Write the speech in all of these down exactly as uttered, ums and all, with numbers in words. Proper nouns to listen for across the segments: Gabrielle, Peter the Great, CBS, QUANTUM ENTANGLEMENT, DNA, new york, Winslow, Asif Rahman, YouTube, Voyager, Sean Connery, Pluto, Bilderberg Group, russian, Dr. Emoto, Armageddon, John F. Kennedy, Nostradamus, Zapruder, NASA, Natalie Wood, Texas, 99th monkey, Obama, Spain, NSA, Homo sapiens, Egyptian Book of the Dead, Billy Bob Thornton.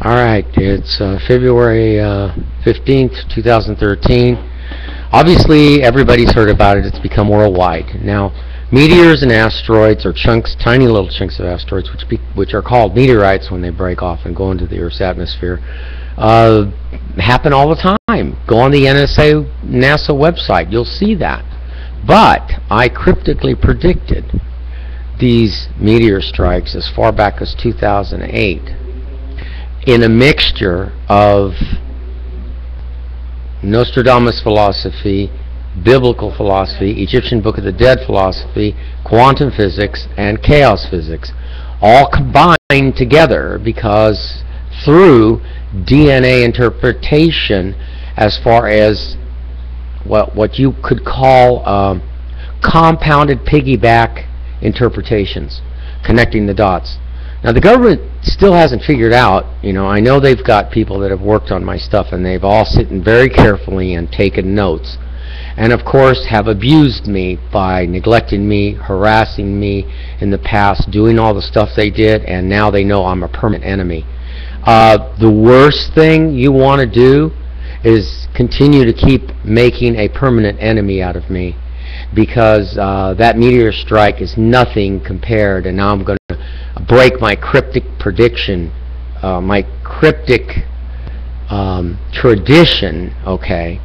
Alright, it's uh, February uh, fifteenth, two thousand thirteen. Obviously, everybody's heard about it. It's become worldwide. Now, meteors and asteroids are chunks, tiny little chunks of asteroids, which, be, which are called meteorites when they break off and go into the Earth's atmosphere, uh, happen all the time. Go on the N S A, NASA website. You'll see that. But I cryptically predicted these meteor strikes as far back as two thousand eight. In a mixture of Nostradamus philosophy, biblical philosophy, Egyptian Book of the Dead philosophy, quantum physics, and chaos physics, all combined together, because through D N A interpretation, as far as what what you could call um, compounded piggyback interpretations, connecting the dots. Now, the government still hasn't figured out, you know, I know they've got people that have worked on my stuff, and they've all sitting very carefully and taken notes, and of course have abused me by neglecting me, harassing me in the past, doing all the stuff they did, and now they know I'm a permanent enemy. Uh, the worst thing you want to do is continue to keep making a permanent enemy out of me, because uh, that meteor strike is nothing compared, and now I'm going to break my cryptic prediction, uh, my cryptic um, tradition, okay,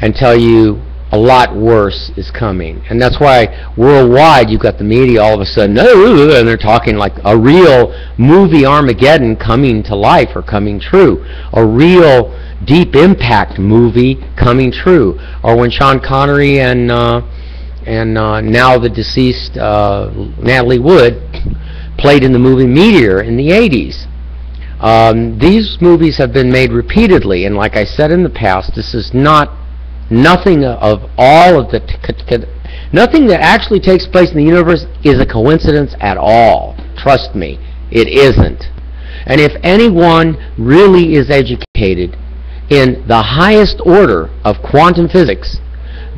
and tell you a lot worse is coming. And that's why worldwide you've got the media all of a sudden, and they're talking like a real movie Armageddon coming to life or coming true, a real Deep Impact movie coming true, or when Sean Connery and uh, and uh, now the deceased uh, Natalie Wood played in the movie Meteor in the eighties. Um, these movies have been made repeatedly, and like I said in the past, this is not nothing of all of the nothing that actually takes place in the universe is a coincidence at all. Trust me, it isn't. And if anyone really is educated in the highest order of quantum physics,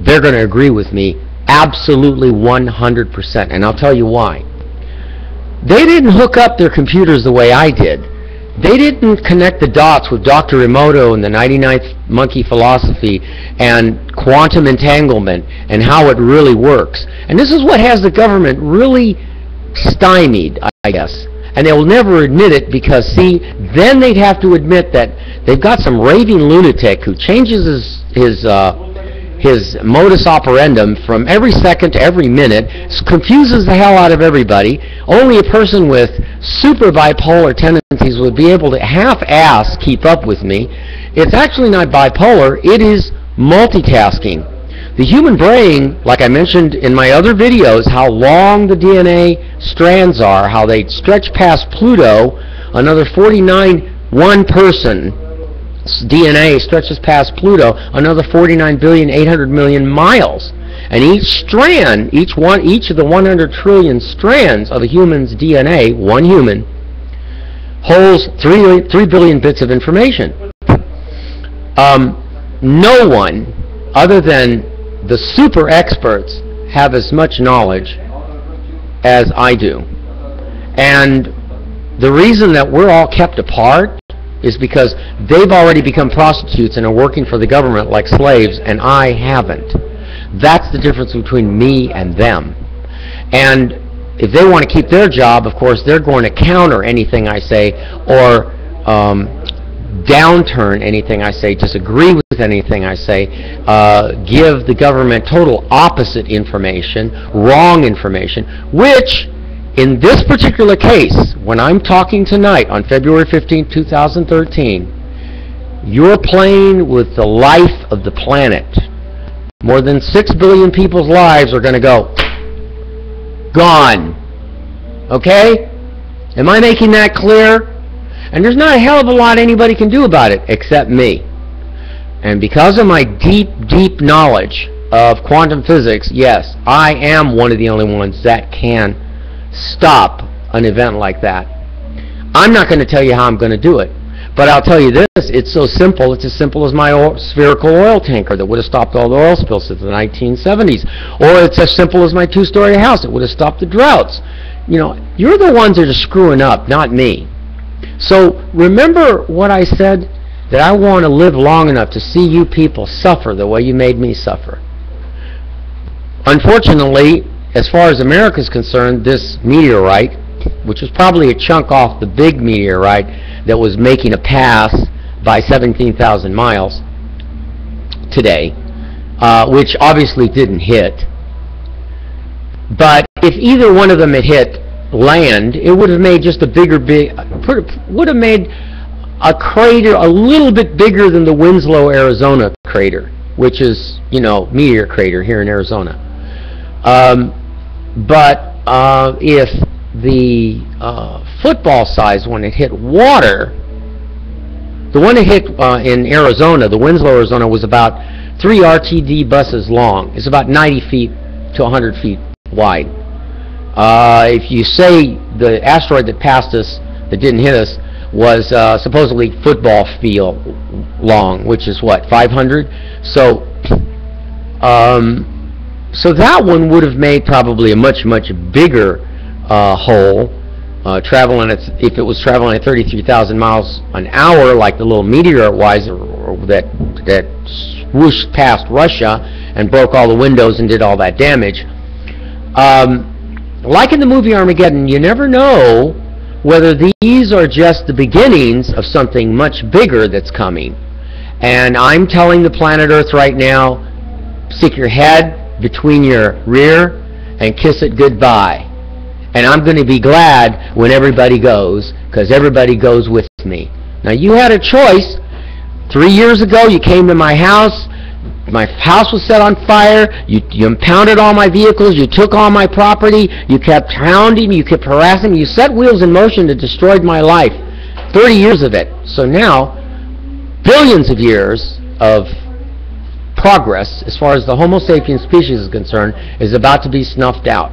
they're going to agree with me absolutely one hundred percent, and I'll tell you why. They didn't hook up their computers the way I did. They didn't connect the dots with Doctor Emoto and the ninety-ninth monkey philosophy and quantum entanglement and how it really works. And this is what has the government really stymied, I guess. And they will never admit it, because, see, then they'd have to admit that they've got some raving lunatic who changes his his uh, his modus operandum from every second to every minute, confuses the hell out of everybody. Only a person with super bipolar tendencies would be able to half-ass keep up with me. It's actually not bipolar, it is multitasking. The human brain, like I mentioned in my other videos, how long the D N A strands are, how they stretch past Pluto, another forty-nine, one person D N A stretches past Pluto another forty-nine billion eight hundred million miles, and each strand, each one, each of the one hundred trillion strands of a human's D N A, one human, holds three, three billion bits of information. Um, no one other than the super experts have as much knowledge as I do. And the reason that we're all kept apart is because they've already become prostitutes and are working for the government like slaves, and I haven't. That's the difference between me and them. And if they want to keep their job, of course, they're going to counter anything I say, or um, downturn anything I say, disagree with anything I say, uh, give the government total opposite information, wrong information, which in this particular case, when I'm talking tonight on February fifteenth, two thousand thirteen, you're playing with the life of the planet. More than six billion people's lives are going to go gone. Okay? Am I making that clear? And there's not a hell of a lot anybody can do about it except me. And because of my deep, deep knowledge of quantum physics, yes, I am one of the only ones that can stop an event like that. I'm not going to tell you how I'm going to do it, but I'll tell you this, it's so simple, it's as simple as my oil, spherical oil tanker that would have stopped all the oil spills since the nineteen seventies, or it's as simple as my two-story house that would have stopped the droughts. You know, you're the ones that are screwing up, not me. So remember what I said, that I want to live long enough to see you people suffer the way you made me suffer. Unfortunately, as far as America is concerned, this meteorite, which was probably a chunk off the big meteorite that was making a pass by seventeen thousand miles today, uh, which obviously didn't hit. But if either one of them had hit land, it would have made just a bigger, big, would have made a crater a little bit bigger than the Winslow, Arizona crater, which is, you know, meteor crater here in Arizona. Um, but uh, if the uh, football size, when it hit water, the one that hit uh, in Arizona, the Winslow, Arizona, was about three R T D buses long. It's about ninety feet to one hundred feet wide. Uh, if you say the asteroid that passed us, that didn't hit us, was uh, supposedly football field long, which is what, five hundred? So, um, so that one would have made probably a much, much bigger uh, hole, uh, traveling at, if it was traveling at thirty-three thousand miles an hour, like the little meteorite wise that that swooshed past Russia and broke all the windows and did all that damage. Um, like in the movie Armageddon, you never know whether these are just the beginnings of something much bigger that's coming. And I'm telling the planet Earth right now, stick your head between your rear and kiss it goodbye. And I'm going to be glad when everybody goes, because everybody goes with me. Now, you had a choice. Three years ago, you came to my house. My house was set on fire. You, you impounded all my vehicles. You took all my property. You kept hounding me. You kept harassing me. You set wheels in motion that destroyed my life. thirty years of it. So now, billions of years of progress, as far as the Homo sapiens species is concerned, is about to be snuffed out.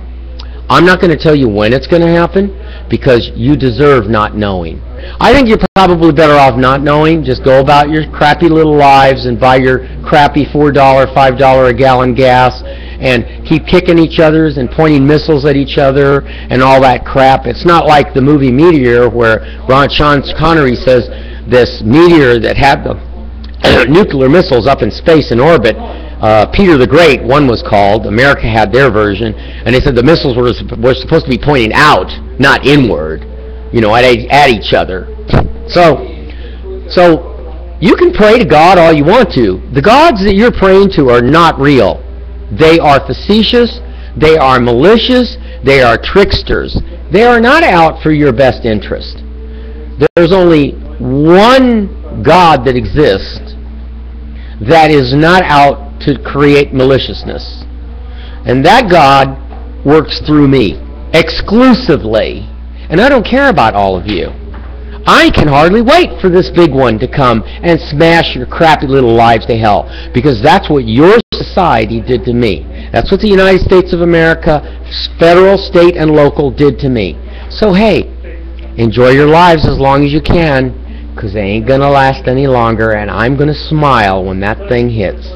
I'm not going to tell you when it's going to happen, because you deserve not knowing. I think you're probably better off not knowing. Just go about your crappy little lives and buy your crappy four dollar, five dollar a gallon gas and keep kicking each other's and pointing missiles at each other and all that crap. It's not like the movie Meteor, where Ron Sean Connery says this meteor that had the nuclear missiles up in space in orbit. Uh, Peter the Great, one was called. America had their version, and they said the missiles were, were supposed to be pointing out, not inward, you know, at, at each other. So, so you can pray to God all you want to. The gods that you're praying to are not real. They are facetious. They are malicious. They are tricksters. They are not out for your best interest. There's only one God that exists that is not out to create maliciousness, and that God works through me exclusively, and I don't care about all of you. I can hardly wait for this big one to come and smash your crappy little lives to hell, because that's what your society did to me. That's what the United States of America, federal, state, and local, did to me. So hey, enjoy your lives as long as you can, because they ain't gonna last any longer, and I'm gonna smile when that thing hits.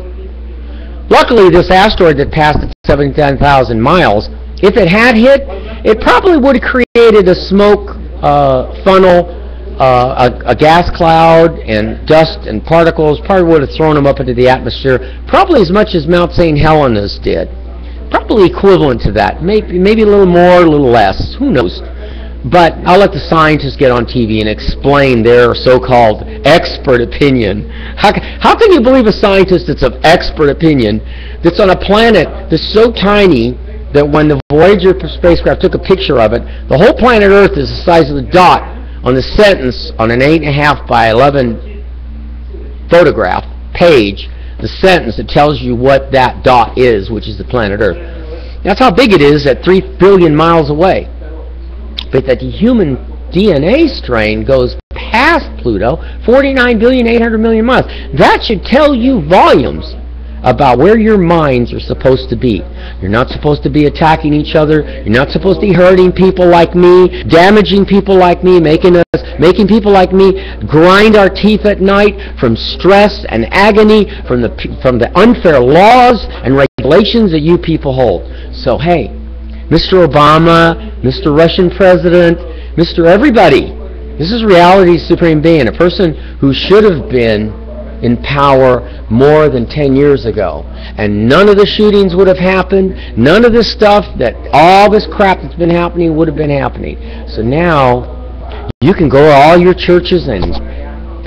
Luckily, this asteroid that passed at seventy-nine thousand miles, if it had hit, it probably would have created a smoke uh, funnel, uh, a, a gas cloud, and dust and particles. Probably would have thrown them up into the atmosphere, probably as much as Mount Saint Helena's did. Probably equivalent to that. Maybe, maybe a little more, a little less. Who knows? But I'll let the scientists get on T V and explain their so-called expert opinion. How, how can you believe a scientist that's of expert opinion, that's on a planet that's so tiny that when the Voyager spacecraft took a picture of it, the whole planet Earth is the size of the dot on the sentence on an eight and a half by eleven photograph page, the sentence that tells you what that dot is, which is the planet Earth. That's how big it is at three billion miles away. But that the human D N A strain goes past Pluto, forty-nine billion eight hundred million miles. That should tell you volumes about where your minds are supposed to be. You're not supposed to be attacking each other. You're not supposed to be hurting people like me, damaging people like me, making us, making people like me grind our teeth at night from stress and agony, from the from the unfair laws and regulations that you people hold. So hey, Mister Obama, Mister Russian President, Mister Everybody, This is reality's supreme being, a person who should have been in power more than ten years ago, and none of the shootings would have happened, none of this stuff, that all this crap that's been happening would have been happening. So now you can go to all your churches and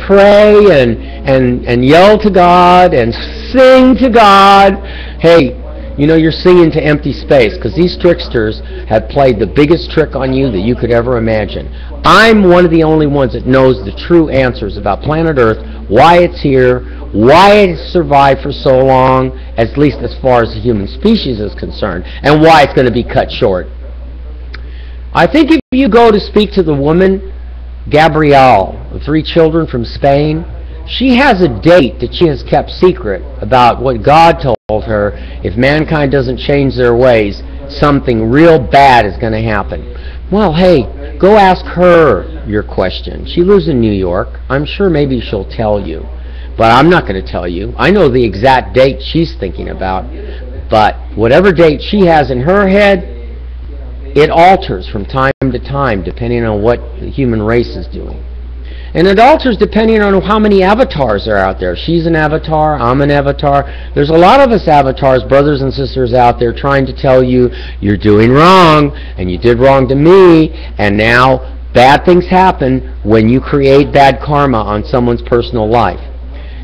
pray and and and yell to God and sing to God. Hey, you know, you're singing to empty space, because these tricksters have played the biggest trick on you that you could ever imagine. I'm one of the only ones that knows the true answers about planet Earth, why it's here, why it survived for so long, at least as far as the human species is concerned, and why it's going to be cut short. I think if you go to speak to the woman, Gabrielle, with three children from Spain, she has a date that she has kept secret about what God told her. If mankind doesn't change their ways, something real bad is going to happen. Well, hey, go ask her your question. She lives in New York. I'm sure maybe she'll tell you, but I'm not going to tell you. I know the exact date she's thinking about, but whatever date she has in her head, it alters from time to time depending on what the human race is doing. And it alters depending on how many avatars are out there. She's an avatar, I'm an avatar. There's a lot of us avatars, brothers and sisters out there, trying to tell you you're doing wrong, and you did wrong to me, and now bad things happen when you create bad karma on someone's personal life.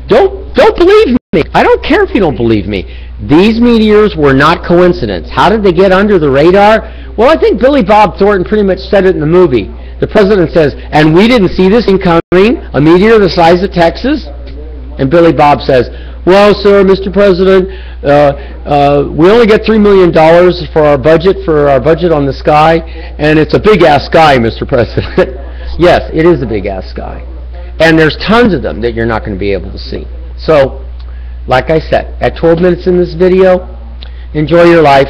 Don't, don't believe me. I don't care if you don't believe me. These meteors were not coincidence. How did they get under the radar? Well, I think Billy Bob Thornton pretty much said it in the movie. The president says, "And we didn't see this thing coming, a meteor the size of Texas?" And Billy Bob says, "Well, sir, Mister President, uh, uh, we only get three million dollars for our budget, for our budget on the sky, and it's a big-ass sky, Mister President." Yes, it is a big-ass sky. And there's tons of them that you're not going to be able to see. So, like I said, at twelve minutes in this video, enjoy your life.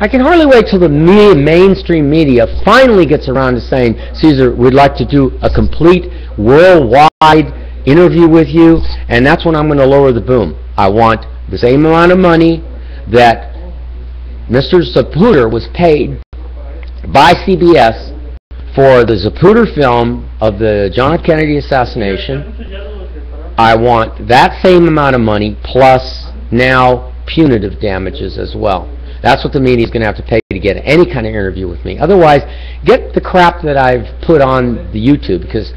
I can hardly wait till the media, mainstream media finally gets around to saying, "Caesar, we'd like to do a complete worldwide interview with you," and that's when I'm going to lower the boom. I want the same amount of money that Mister Zapruder was paid by C B S for the Zapruder film of the John F. Kennedy assassination. I want that same amount of money plus now punitive damages as well. That's what the media is going to have to pay to get any kind of interview with me. Otherwise, get the crap that I've put on the YouTube, because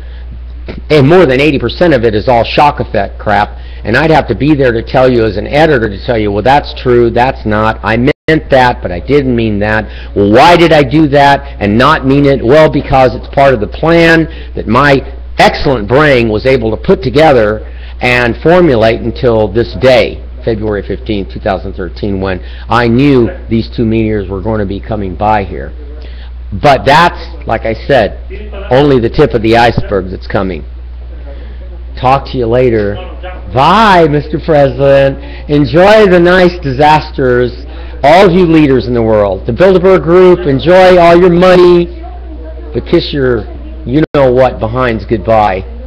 hey, more than eighty percent of it is all shock effect crap, and I'd have to be there to tell you as an editor to tell you, well, that's true, that's not, I meant that, but I didn't mean that. Well, why did I do that and not mean it? Well, because it's part of the plan that my excellent brain was able to put together and formulate until this day, February fifteenth two thousand thirteen, when I knew these two meteors were going to be coming by here. But that's, like I said, only the tip of the iceberg that's coming. Talk to you later. Bye, Mister President. Enjoy the nice disasters, all of you leaders in the world. The Bilderberg Group, enjoy all your money, but kiss your you-know-what behinds goodbye.